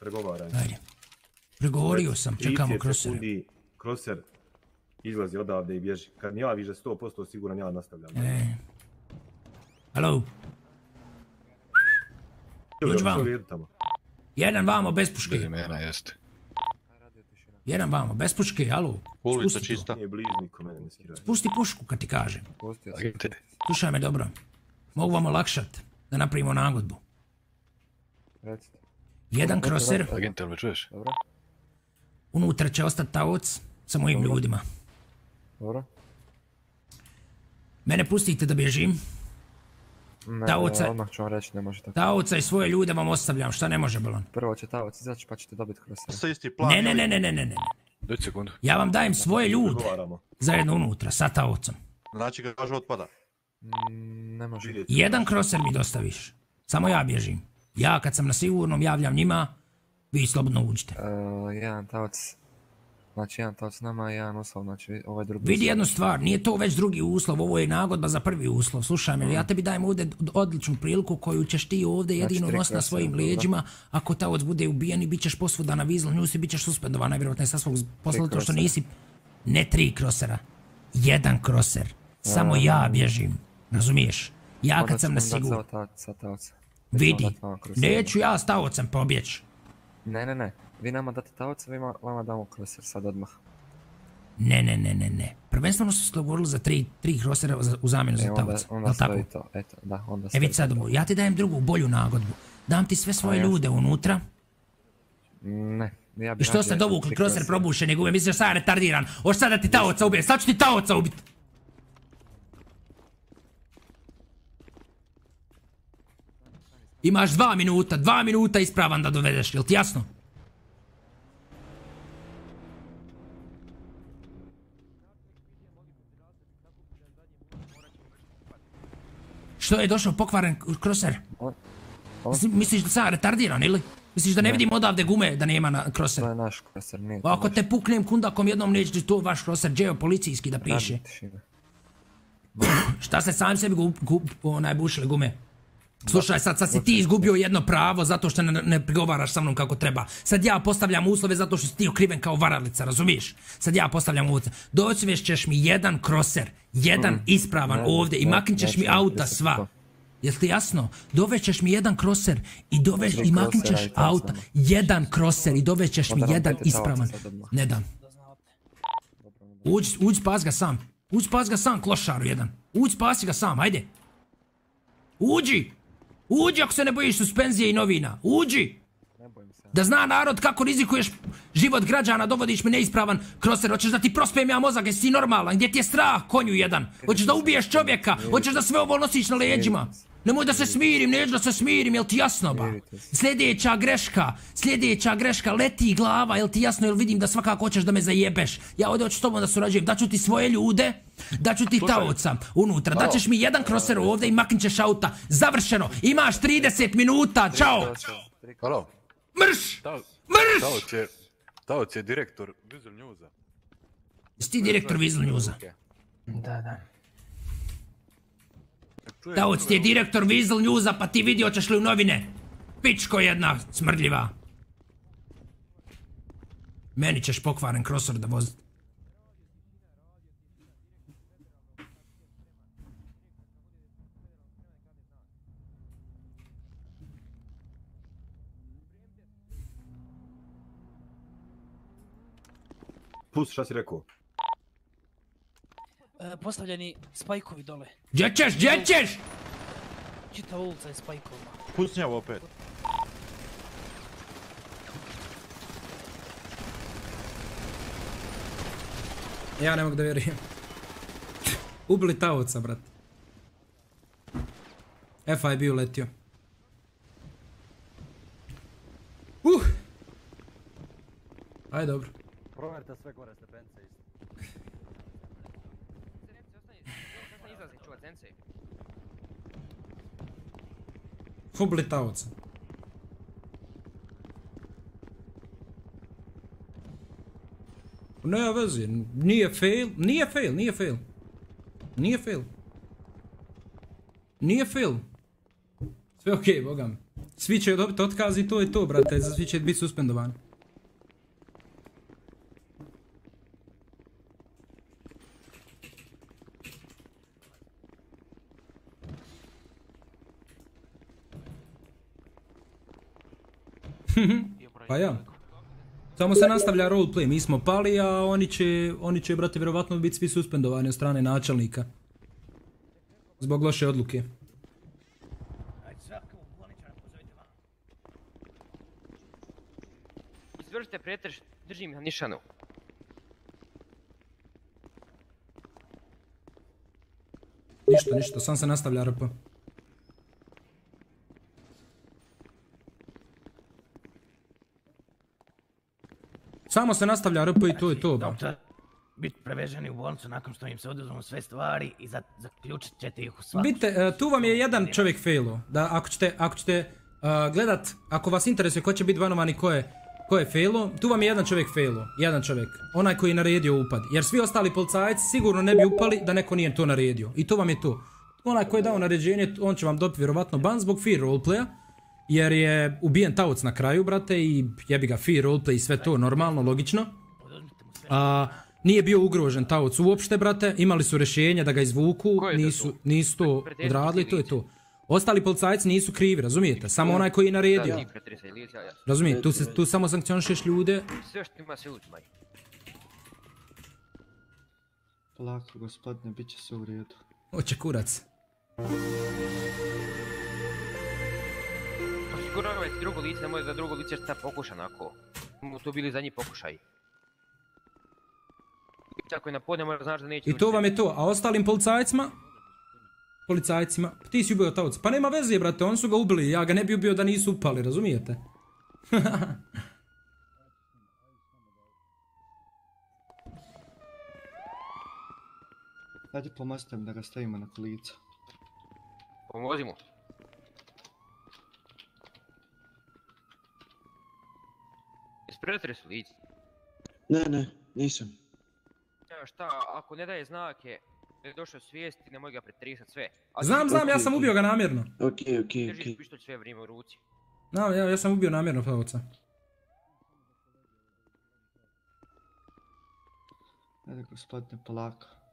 pregovaranje. Ajde. Pregovorio sam, čekamo Krosera. Kroser izlazi odavde i bježi. Kad mi javiš da 100% siguran, ja nastavljam. Halo? Dođi vamo. Jedan vamo, bez puške. Jedan vamo, bez puške, halo. Ulica čista. Spusti pušku kad ti kažem. Slušaj me dobro. Mogu vam olakšat da napravimo nagodbu. Jedan Kroser. Unutra će ostati taoc sa mojim ljudima. Mene pustite da bježim. Taoca i svoje ljude vam ostavljam, šta ne može Balon? Prvo će Taoc izaći pa ćete dobiti Krosera. Ne. Ja vam dajem svoje ljude zajedno unutra sa Taocom. Znači ga kažu otpada. Jedan Kroser mi dostaviš. Samo ja bježim. Ja kad sam na sigurnom javljam njima, vi slobodno uđite. Jedan Taoc. Znači jedan Taoc nama, jedan uslov, znači ovaj drugi uslov. Vidi jednu stvar, nije to već drugi uslov, ovo je nagodba za prvi uslov, slušaj me, ja tebi dajem ovdje odličnu priliku koju ćeš ti ovdje jedino nositi na svojim leđima, ako Taoc bude ubijen i bit ćeš posvuda na Weasel News i bit ćeš suspendovan, najvjerojatno sa svog posla, to što nisi, ne tri Krosera, jedan Kroser, samo ja bježim, razumiješ, ja kad sam na sigurno. Vidi, neću ja s Taocem pobjeći. Ne. Vi nama date Taoca, vi vama damo Kroser sad odmah. Ne. Prvenstveno su se dogovorili za 3 Krosera u zamjenu za Taoca. Onda stoji to, eto, da, onda stoji to. E vidi sad, ja ti dajem drugu, bolju nagodbu. Dam ti sve svoje ljude unutra. Ne, ja bi... Što ste dovukli, Kroser probušen, nego mislim da sam retardiran. Oš sad da ti Taoca ubijem, sad ću ti Taoca ubiti! Imaš 2 minuta ispravan da dovedeš, jel ti jasno? Što je došao pokvaren Kroser? Misliš da sam retardiran ili? Misliš da ne vidim odavde gume da nema na Kroser? To je naš Kroser, nije to naš. Ako te puknem kundakom jednom neću to vaš Kroser geopolicijski da piše. Šta ste sami sebi bušili gume? Slušaj, sad si ti izgubio jedno pravo zato što ne prigovaraš sa mnom kako treba. Sad ja postavljam uslove zato što si ti okriven kao varalica, razumiješ? Sad ja postavljam uslove. Dovešćeš mi jedan Kroser, jedan ispravan ovdje i maknit ćeš mi auta sva. Jel ti jasno? Dovešćeš mi jedan Kroser i maknit ćeš auta. Jedan Kroser i dovešćeš mi jedan ispravan. Ne dam. Uđi spas ga sam. Uđi spas ga sam, klošaru jedan. Uđi spasi ga sam, ajde. Uđi! Uđi ako se ne bojiš suspenzije i novina, uđi! Da zna narod kako rizikuješ život građana, dovodiš mi neispravan Kroser, hoćeš da ti prospejem ja mozak, jesi ti normalan, gdje ti je strah konju jedan? Hoćeš da ubiješ čovjeka, hoćeš da sve ovo nosiš na leđima? Nemoj da se smirim, neću da se smirim, jel ti jasno ba? Sljedeća greška, leti glava, jel ti jasno, jel vidim da svakako hoćeš da me zajebeš. Ja ovdje hoću s tobom da surađujem, daću ti svoje ljude, daću ti Taoca unutra, daćeš mi jedan Kroser ovdje i maknit ćeš auta. Završeno, imaš 30 minuta, čao! Mrš! Taoc je direktor Visual Newsa. Jesi ti direktor Visual Newsa? Da. Taoc ti je direktor Weasel Newsa pa ti vidi hoćeš li u novine. Pičko jedna smrdljiva. Meni ćeš pokvaren Kroser da voziti. Plus šta si rekao? Postavljeni spajkovi dole. Gdje ćeš? Čita ulica je spajkovima. Pucnjavo opet. Ja ne mogu da vjerujem. Ubili Taoca, brat. FIB uletio. Ajde, dobro. Proverite sve gore stepence isto. Ubili Taoca. Ne vezi, nije fail. Sve okej, bogam. Svi će dobiti otkaz i to je to, brate, svi će biti suspendovani. Pa ja. Samo se nastavlja roleplay, mi smo pali, a oni će, brate, vjerovatno biti svi suspendovani od strane načelnika. Zbog loše odluke. Izvršite pretres, držim na nišanu. Ništa, sam se nastavlja RP. Samo se nastavlja RP i to je to. Doktor, biti preveženi u bolnicu nakon što im se oduzmu sve stvari i zaključit ćete ih u svaku. Vidite, tu vam je jedan čovjek failo. Ako ćete gledat, ako vas interesuje ko će biti banovan i ko je failo, tu vam je jedan čovjek failo. Jedan čovjek, onaj koji je naredio upad. Jer svi ostali policajci sigurno ne bi upali da neko nije to naredio. I to vam je to. Onaj koji je dao naređenje, on će vam dobiti vjerovatno ban zbog fear roleplaya. Jer je ubijen tauc na kraju, brate, i jebi ga fear roleplay i sve to, normalno, logično. Nije bio ugrožen tauc uopšte, brate, imali su rješenje da ga izvuku, nisu to odradili, to je to. Ostali policajci nisu krivi, razumijete, samo onaj koji je naredio. Razumijete, tu samo sankcionišeš ljude. Sve što ima se uzmaj. Lako, gospodine, bit će se u redu. Oće kurac. Osiguravajte drugo lice, nemoj da drugo lice šta pokuša nako. To bili zadnji pokušaj. Tako je na podne, mora znaš da neće... I to vam je to, a ostalim policajcima? Policajcima? Ti si ubio tauca. Pa nema veze, brate, oni su ga ubili, ja ga ne bi ubio da nisu upali, razumijete? Hajde pomozite mi da ga stavimo na kolica. Pomozimo. Pretres lice? Ne, nisam. Šta, ako ne daje znake, ne došao svijesti, nemoj ga pretrisat sve. Znam, ja sam ubio ga namjerno. Okej. Držiš pištolj sve vrijeme u ruci. Znam, ja sam ubio namjerno tauca. Ajde, gospodine, polako.